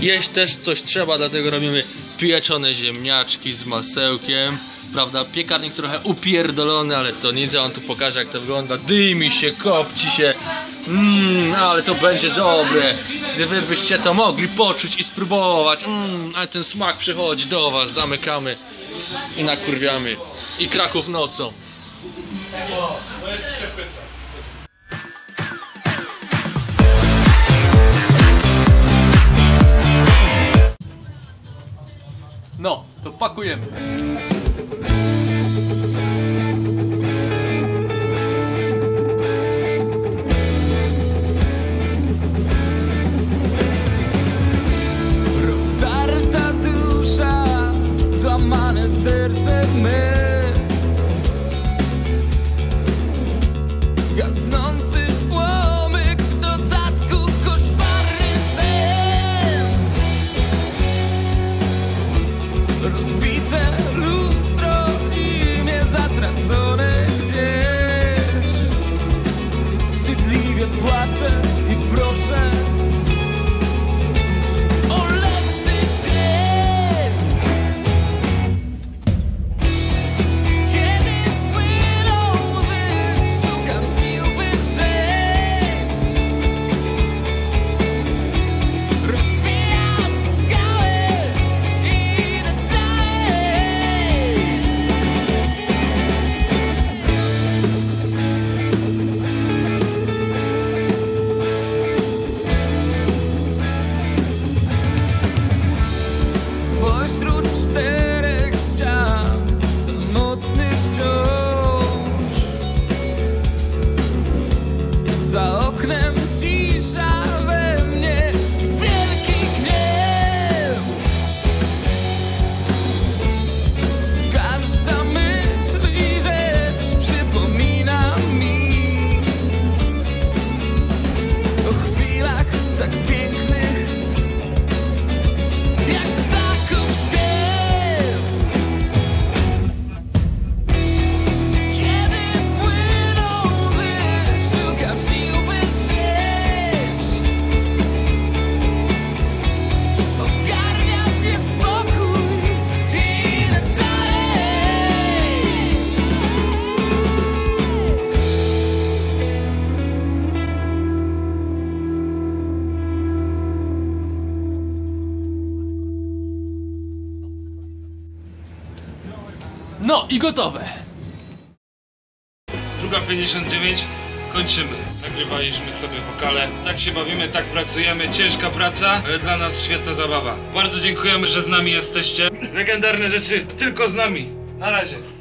Jeść też coś trzeba, dlatego robimy pieczone ziemniaczki z masełkiem. Prawda, piekarnik trochę upierdolony, ale to nic, ja on tu pokaże jak to wygląda. Dymi się, kopci się, ale to będzie dobre. Gdybyście to mogli poczuć i spróbować, ale ten smak przychodzi do was. Zamykamy i nakurwiamy. I Kraków nocą. No, to pakujemy. Rozdarta dusza, złamane serce my. Gasnący płomyk, w dodatku koszmarny sen. Rozbite lustro, imię zatracone gdzieś. Wstydliwie płaczę i proszę o lepszy dzień. Kiedy płyną łzy, szukam sił, by żyć. Rozbijam skały i idę dalej. Pośród czterech ścian, samotny wciąż. Za oknem cisza, we mnie wielki gniew. Każda myśl i rzecz przypomina mi o chwilach tak pięknych, jak taką śpiew. Kiedy płyną łzy, szukam sił, by żyć. Ogarnia mnie spokój i idę dalej. No i gotowe. 2:59, kończymy. Nagrywaliśmy sobie wokale. Tak się bawimy, tak pracujemy. Ciężka praca, ale dla nas świetna zabawa. Bardzo dziękujemy, że z nami jesteście. Legendarne rzeczy tylko z nami. Na razie.